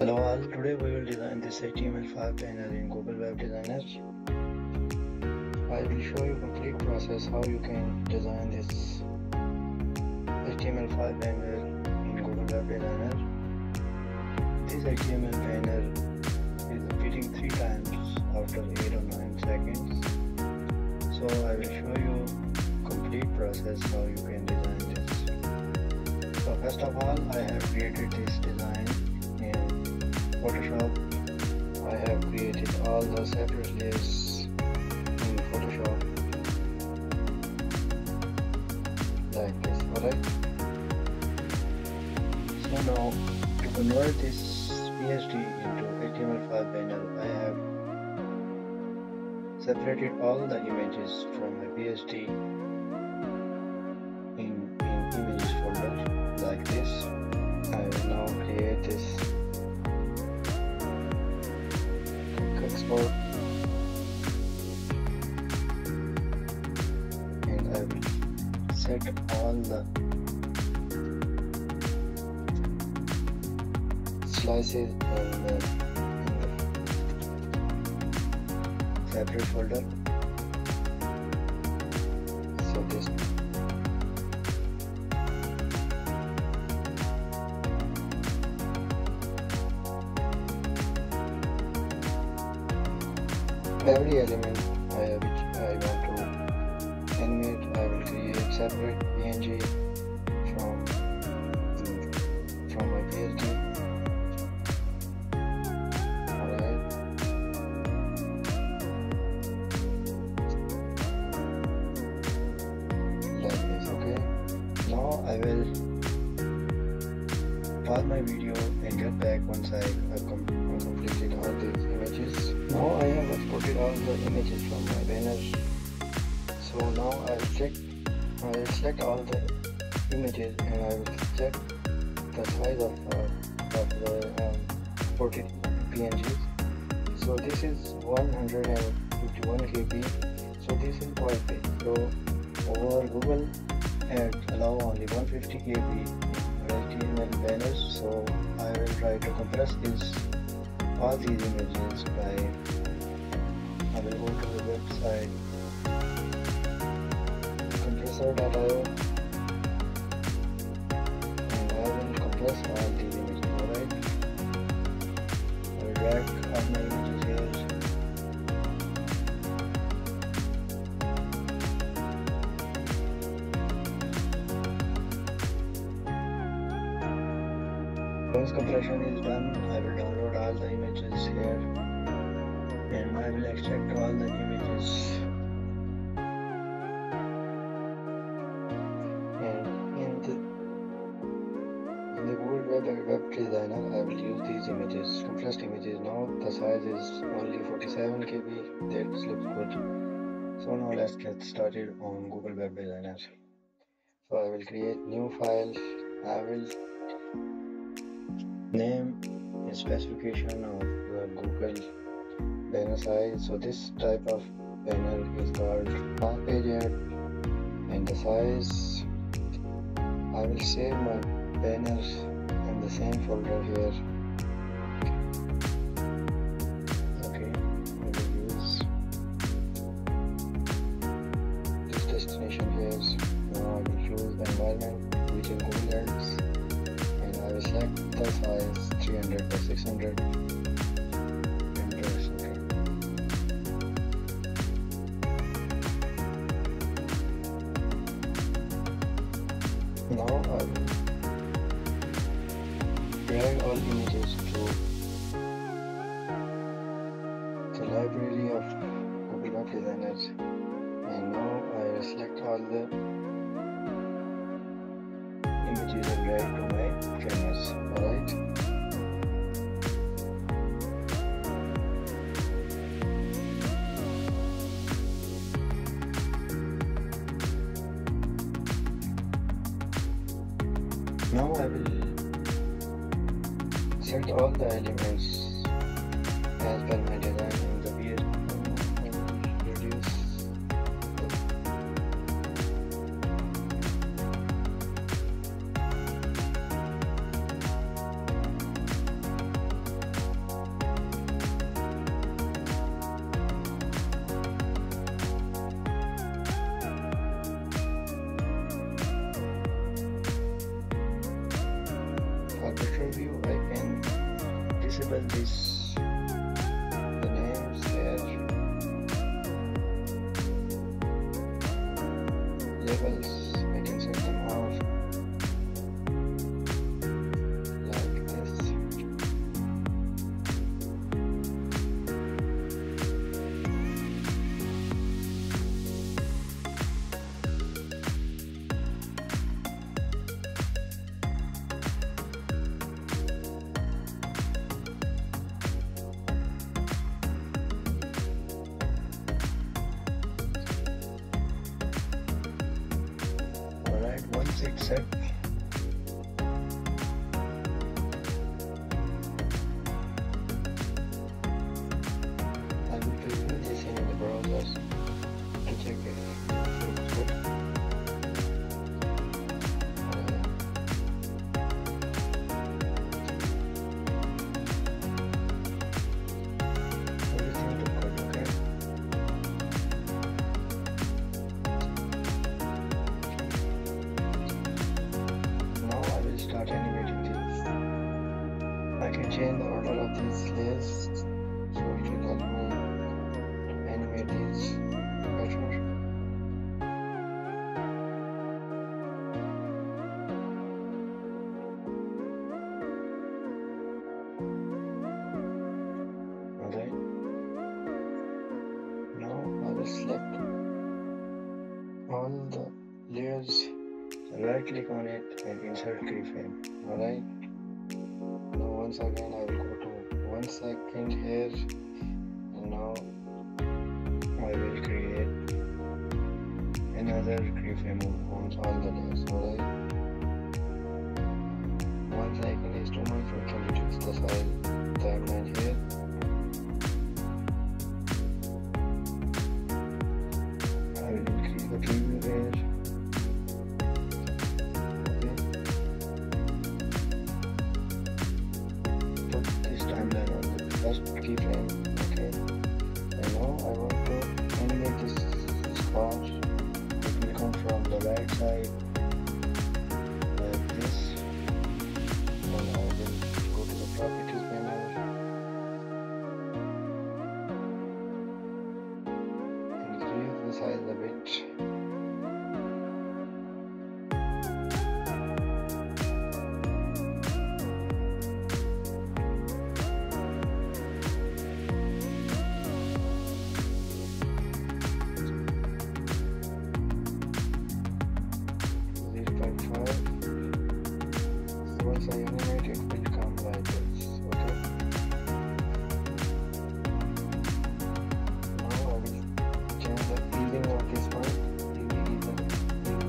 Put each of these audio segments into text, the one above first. Hello all, today we will design this HTML5 banner in Google Web Designer. I will show you complete process how you can design this HTML5 banner in Google Web Designer. This HTML banner is repeating 3 times after 8 or 9 seconds. So I will show you complete process how you can design this. So first of all, I have created this design in Photoshop. I have created all the separate layers in Photoshop like this, alright? So now to convert this PSD into HTML5 banner, I have separated all the images from my PSD in images folder like this. I will now create this export and I will set all the slices in the separate folder. So this every element which I want to animate, I will create separate PNG from my PSD. Alright, like this, okay. Now I will pause my video and get back once I have completed all these images. Now I have exported all the images from my banner. So now I will select all the images and I will check the size of the imported PNGs. So this is 151 KB. So this is quite big. So over Google Ad allow only 150 KB HTML banners. So I will try to compress this. All these images I will go to the website compressor.io and I will compress all these images, alright? I will drag all my images here. Once compression is done, I will download all the images here and I will extract all the images. And in the Google Web Designer, I will use these images, compressed images. Now the size is only 47 KB, that looks good. So now let's get started on Google Web Designer. So I will create new file. I will name and specification of your Google banner size. So this type of banner is called half page ad, and the size I will save my banners in the same folder here. Okay, I will use this destination here. Now I will choose the environment which is Google Ads. I will select the size 300 by 600. Interesting. Now I will drag all images to the library of Google Web Designer, and now I will select all the images and drag to my canvas, alright? Now I will set all the elements as per my design in the PSD. preview, I can disable this, the names there, labels, I can set them out. Once it's set, I will preview this in the browser and check if it's good. Everything looked okay. I can change the order of these layers, so it will help me animate these better. Alright, now I will select all the layers, right click on it and insert keyframe. Alright, now once again I will go to 1 second here, and now I will create another keyframe on all the layers. Alright, once I can is too much, we can reduce the file timeline here. I will increase the preview here. First keyframe, okay. And now I want to animate this sponge. It will come from the right side like this. And I will go to the properties panel. Increase the size a bit. Once I animate it, will come like this, okay. Now I will change the easing of this one, leaving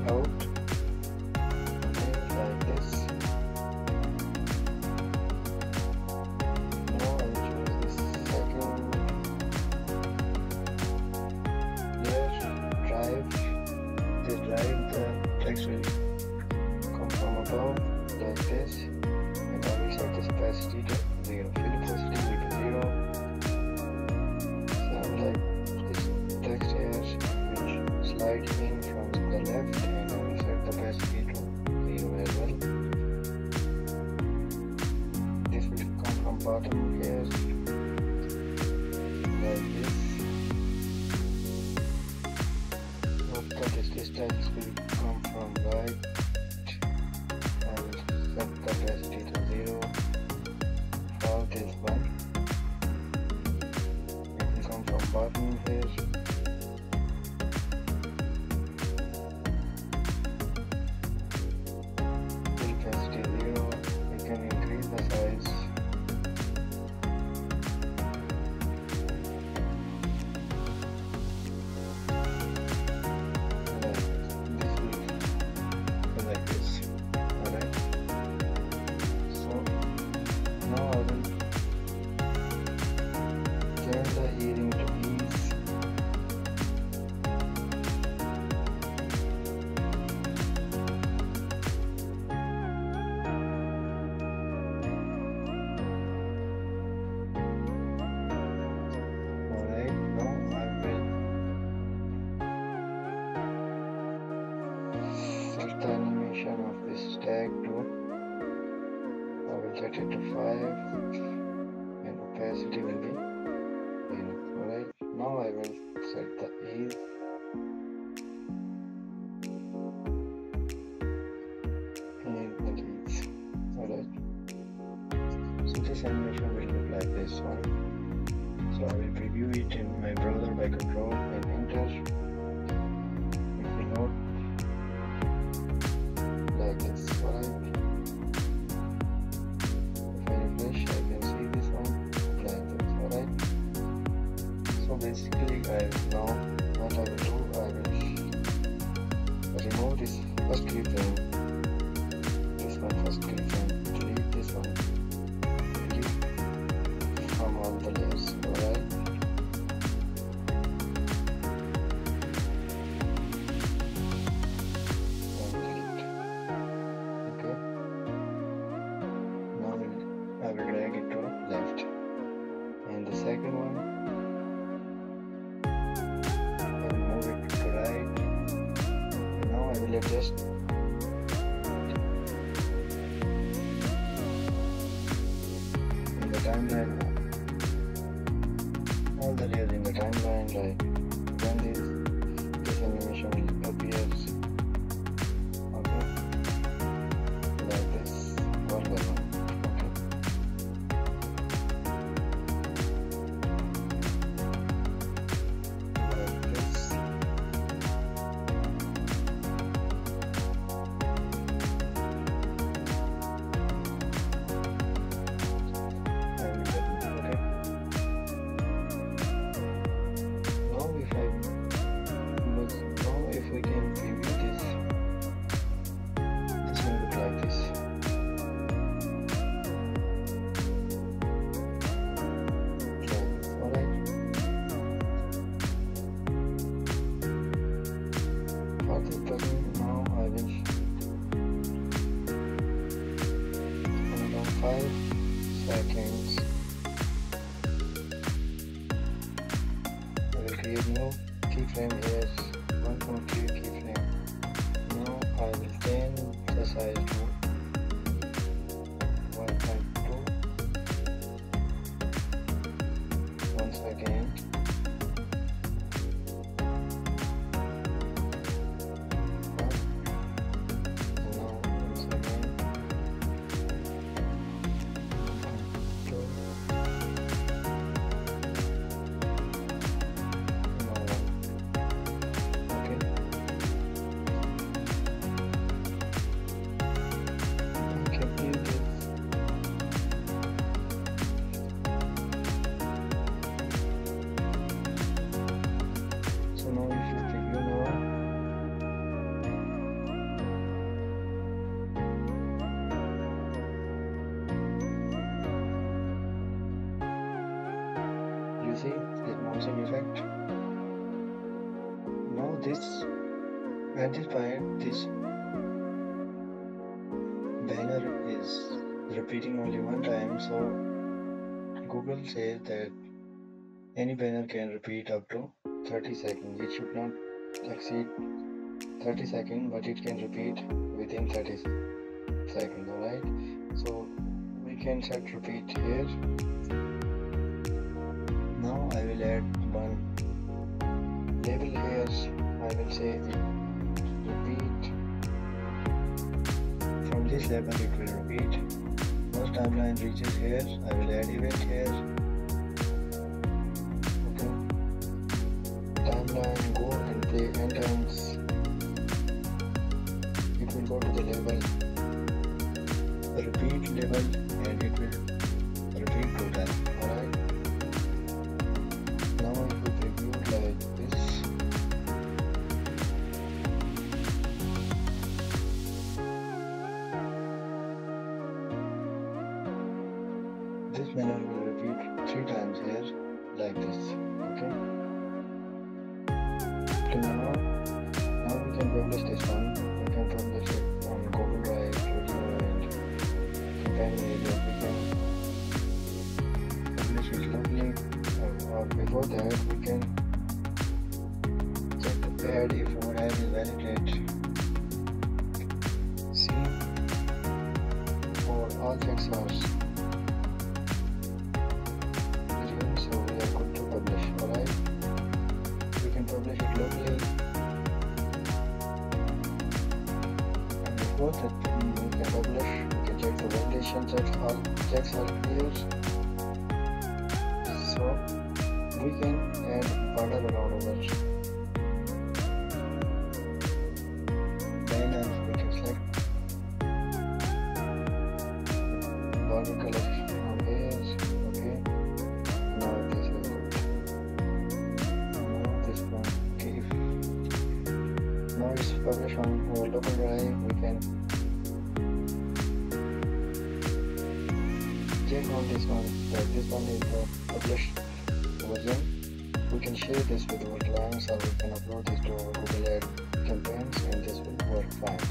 out, okay, like this. Now I will choose this second layer, drive the text will come from above. Like this, and I will set this opacity to 0, fill opacity to 0, so like this text here which slides in from the left, and I will set the opacity to 0 as well. This will come from bottom here like this. Hope that this text will come from right. Set capacity to 0 for this one. It will come from bottom here. Fill capacity 0. We can increase the size. The animation of this tag to, I will set it to 5 and opacity will be 10. Alright, now I will set the ease. Alright, so this animation will look like this one. So I will preview it in my browser by control and enter. It will not like this. Alright, basically guys, now what I will do, I will remove this first clip frame, this one first clip frame, delete this one, delete from all the layers. Alright, okay, now I will drag it to left, and the second one adjust. In the timeline, all the layers in the timeline, like when this animation appears, okay, like this, all the way. Seconds. I will create new keyframe as 1.3 keyframe. Now I will change the size to 1.2. Once again. Now this identified this banner is repeating only one time, so Google says that any banner can repeat up to 30 seconds. It should not exceed 30 seconds, but it can repeat within 30 seconds. Alright, so we can set repeat here. Now I will add one label here. I will say repeat. From this label it will repeat. Once timeline reaches here, I will add event here. Okay. Timeline go and play end times. It will go to the label. The repeat label, and it will repeat to that. Alright. This banner will repeat 3 times here, like this. Okay. So now we can publish this one. We can publish it on Google Drive, Twitter, and companion area. We can publish it locally. Before that, we can check the ad if our ad is validate. See, or all things are given, so we are good to publish. Alright, we can publish it locally, and before that we can publish, we can check the validation, check all checks are clear, so we can add border around our. Publish on our local drive, we can check on this one, like this one is the published version. We can share this with our clients, or we can upload this to our Google Ad campaigns, and this will work fine.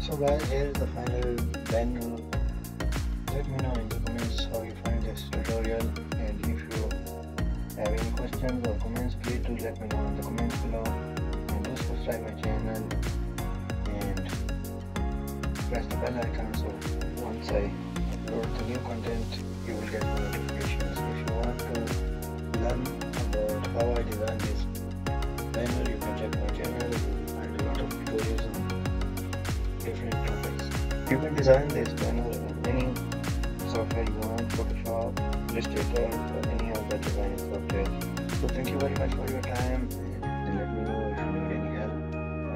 So guys, here is the final banner. Let me know in the comments how you find this tutorial, and if you have any questions or comments, please do let me know in the comments below. Subscribe my channel and press the bell icon, so once I upload the new content you will get notifications. If you want to learn about how I design this banner, you can check my channel. I do a lot of tutorials on different topics. You can design this banner in any software you want, Photoshop, Illustrator, or any other design software. So thank you very much for your time, and let me know if you need any help. I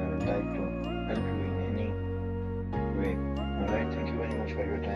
would like to help you in any way. Alright, thank you very much for your time.